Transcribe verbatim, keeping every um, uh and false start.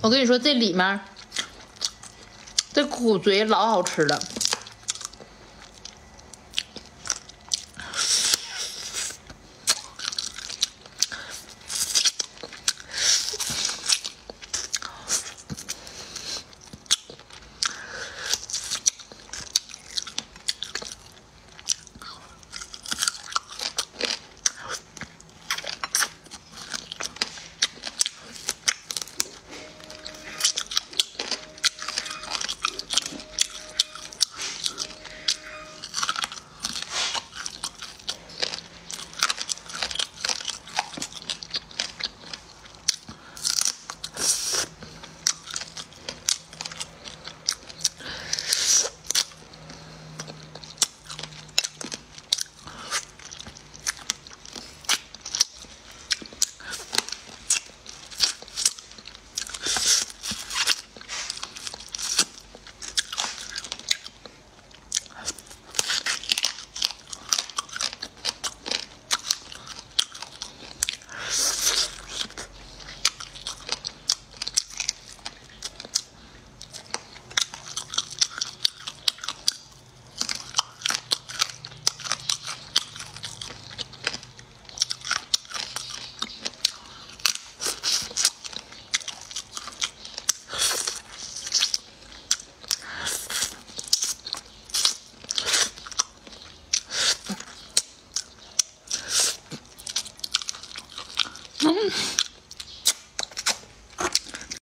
我跟你说，这里面这骨髓老好吃了。Mm-hmm.